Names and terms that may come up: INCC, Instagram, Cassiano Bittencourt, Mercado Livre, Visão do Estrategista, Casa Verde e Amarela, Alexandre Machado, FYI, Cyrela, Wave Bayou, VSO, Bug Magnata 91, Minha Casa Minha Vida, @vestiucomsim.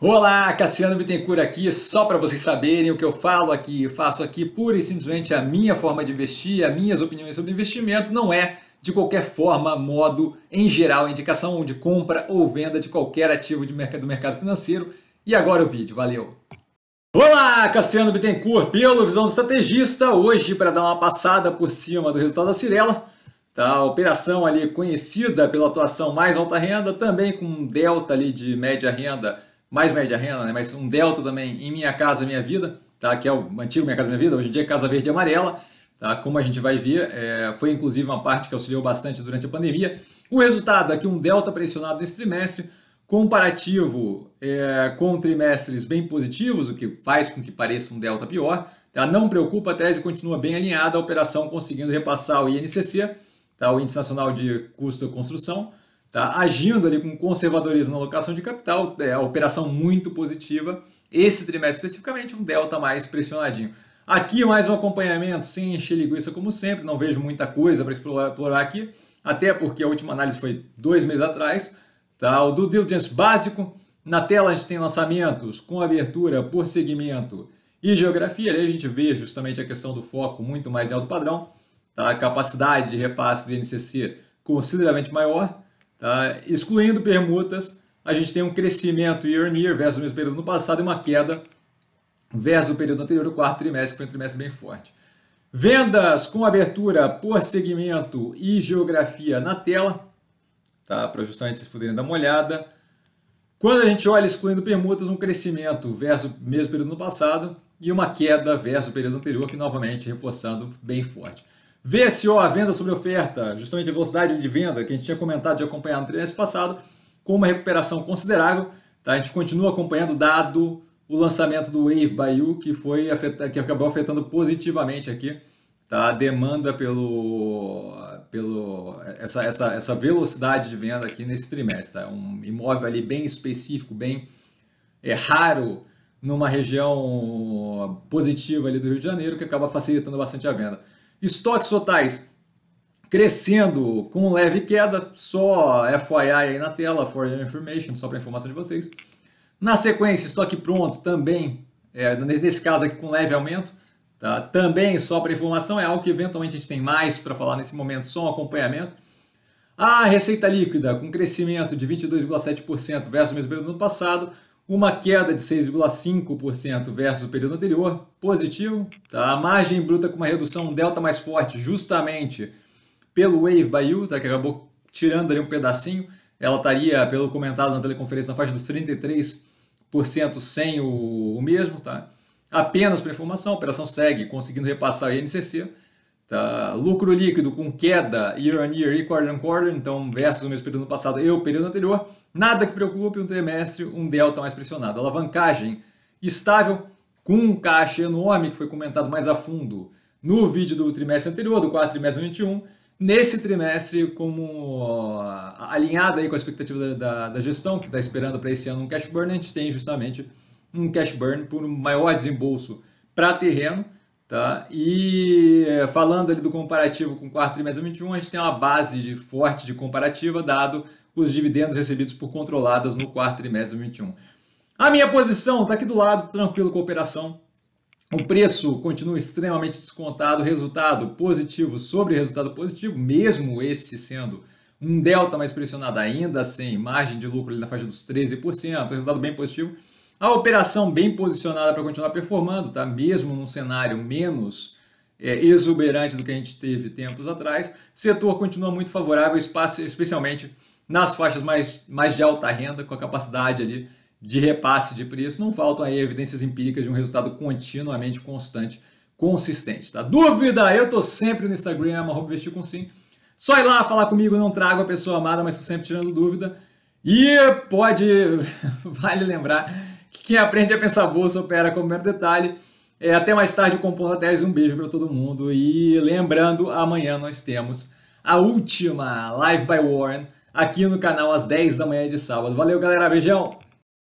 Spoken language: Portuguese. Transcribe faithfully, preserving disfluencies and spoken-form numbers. Olá, Cassiano Bittencourt aqui, só para vocês saberem o que eu falo aqui, eu faço aqui pura e simplesmente a minha forma de investir, as minhas opiniões sobre investimento, não é de qualquer forma, modo, em geral, indicação de compra ou venda de qualquer ativo de merc- do mercado financeiro. E agora o vídeo, valeu! Olá, Cassiano Bittencourt pelo Visão do Estrategista, hoje para dar uma passada por cima do resultado da Cyrela, tá? A operação ali conhecida pela atuação mais alta renda, também com um delta ali de média renda, mais média renda, né? Mas um delta também em Minha Casa Minha Vida, tá? Que é o antigo Minha Casa Minha Vida, hoje em dia é Casa Verde e Amarela, tá? Como a gente vai ver, é... foi inclusive uma parte que auxiliou bastante durante a pandemia. O resultado aqui, um delta pressionado nesse trimestre, comparativo é... com trimestres bem positivos, o que faz com que pareça um delta pior, tá? Não preocupa, a tese continua bem alinhada, a operação conseguindo repassar o I N C C, tá? O Índice Nacional de Custo da Construção, tá, agindo ali com conservadorismo na alocação de capital, é a operação muito positiva, esse trimestre especificamente um delta mais pressionadinho. Aqui mais um acompanhamento sem encher linguiça como sempre, não vejo muita coisa para explorar, explorar aqui, até porque a última análise foi dois meses atrás, tá, o due diligence básico, na tela a gente tem lançamentos com abertura por segmento e geografia, ali a gente vê justamente a questão do foco muito mais em alto padrão, tá, a capacidade de repasse do I N C C consideravelmente maior. Tá? Excluindo permutas, a gente tem um crescimento year on year versus o mesmo período no passado e uma queda versus o período anterior, o quarto trimestre, que foi um trimestre bem forte. Vendas com abertura por segmento e geografia na tela, tá? Para justamente vocês poderem dar uma olhada. Quando a gente olha excluindo permutas, um crescimento versus o mesmo período no passado e uma queda versus o período anterior, que novamente reforçando bem forte. V S O, a venda sobre oferta, justamente a velocidade de venda que a gente tinha comentado de acompanhar no trimestre passado, com uma recuperação considerável, tá? A gente continua acompanhando dado o lançamento do Wave Bayou, que, foi afeta, que acabou afetando positivamente aqui, tá? A demanda pelo, pelo essa, essa, essa velocidade de venda aqui nesse trimestre. Tá? Um imóvel ali bem específico, bem é, raro, numa região positiva ali do Rio de Janeiro, que acaba facilitando bastante a venda. Estoques totais crescendo com leve queda, só F Y I aí na tela, for your information, só para informação de vocês. Na sequência, estoque pronto também, é, nesse caso aqui com leve aumento, tá? Também só para informação, é algo que eventualmente a gente tem mais para falar nesse momento, só um acompanhamento. A receita líquida com crescimento de vinte e dois vírgula sete por cento versus o mesmo período do ano passado, uma queda de seis vírgula cinco por cento versus o período anterior, positivo. Tá? A margem bruta com uma redução, um delta mais forte, justamente pelo Wave Bayou, tá? Que acabou tirando ali um pedacinho. Ela estaria, pelo comentado na teleconferência, na faixa dos trinta e três por cento sem o, o mesmo. Tá? Apenas para informação, a operação segue conseguindo repassar o I N C C. Tá? Lucro líquido com queda year on year e quarter on quarter, então versus o mesmo período passado e o período anterior. Nada que preocupe, um trimestre, um delta mais pressionado. Alavancagem estável, com um caixa enorme, que foi comentado mais a fundo no vídeo do trimestre anterior, do quarto trimestre vinte e um. Nesse trimestre, como alinhado aí com a expectativa da, da, da gestão, que está esperando para esse ano um cash burn, a gente tem justamente um cash burn por um maior desembolso para terreno. Tá? E falando ali do comparativo com o quarto trimestre vinte e um, a gente tem uma base de, forte de comparativa, dado os dividendos recebidos por controladas no quarto trimestre de vinte e um. A minha posição está aqui do lado, tranquilo com a operação. O preço continua extremamente descontado, resultado positivo sobre resultado positivo, mesmo esse sendo um delta mais pressionado ainda, sem margem de lucro ali na faixa dos treze por cento, resultado bem positivo. A operação bem posicionada para continuar performando, tá? Mesmo num cenário menos é, exuberante do que a gente teve tempos atrás. Setor continua muito favorável, espaço, especialmente nas faixas mais, mais de alta renda, com a capacidade ali de repasse de preço. Não faltam aí evidências empíricas de um resultado continuamente constante, consistente. Tá? Dúvida? Eu estou sempre no Instagram, arroba vestiucomsim. Só ir lá falar comigo, não trago a pessoa amada, mas estou sempre tirando dúvida. E pode, vale lembrar, que quem aprende a pensar bolsa opera como mero detalhe. É, até mais tarde, o Compondo a Tese. Um beijo para todo mundo. E lembrando, amanhã nós temos a última Live by Warren, aqui no canal às dez da manhã de sábado. Valeu, galera. Beijão!